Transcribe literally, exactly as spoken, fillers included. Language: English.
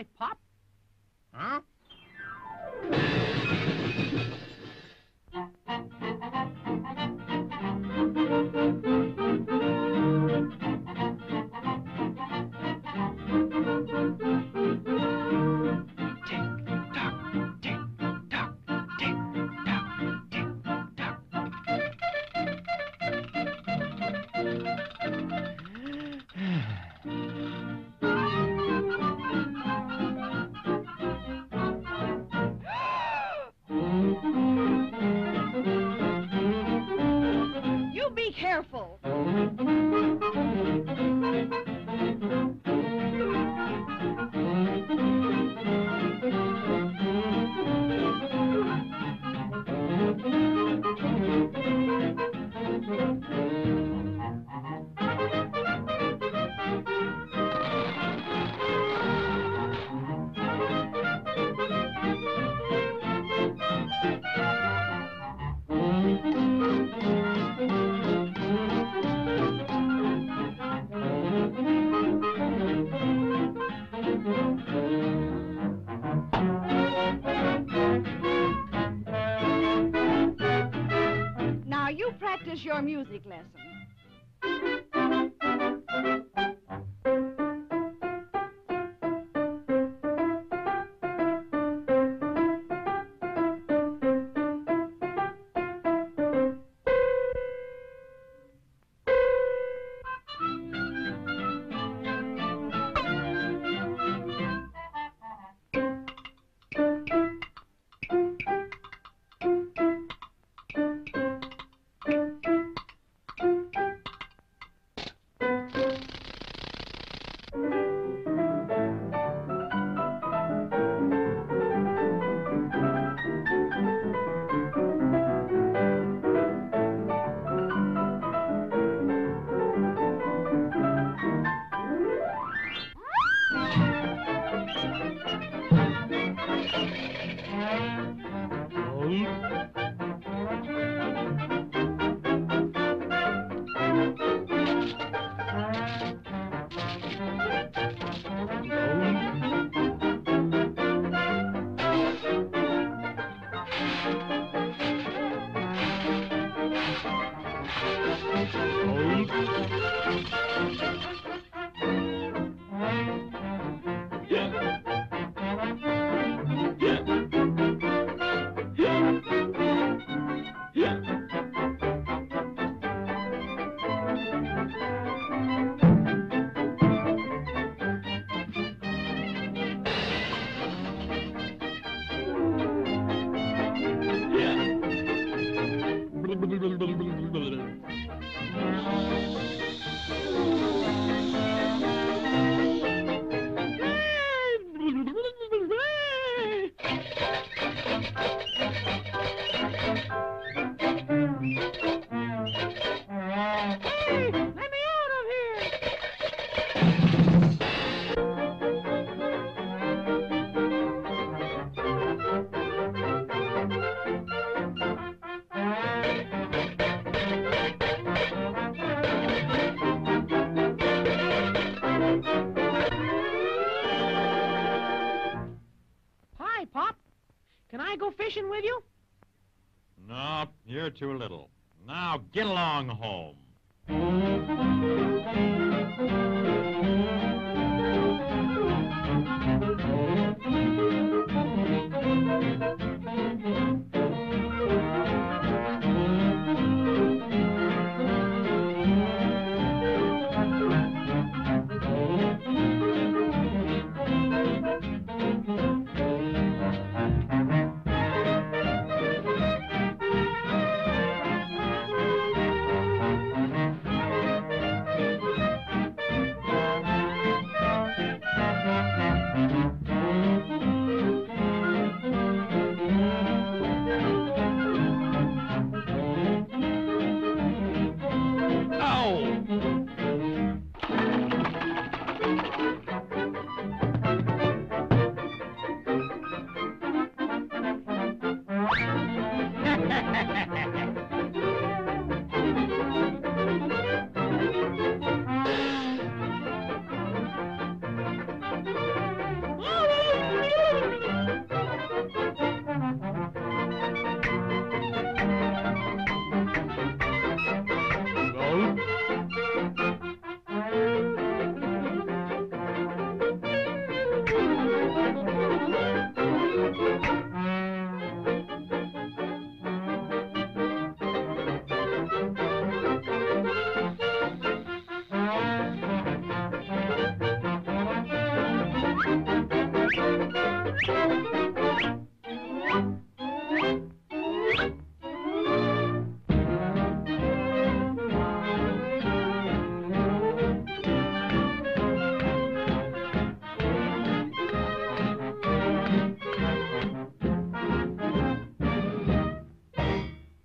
night, Pop. Huh? Your music lesson. With you? No, you're too little. Now get along home.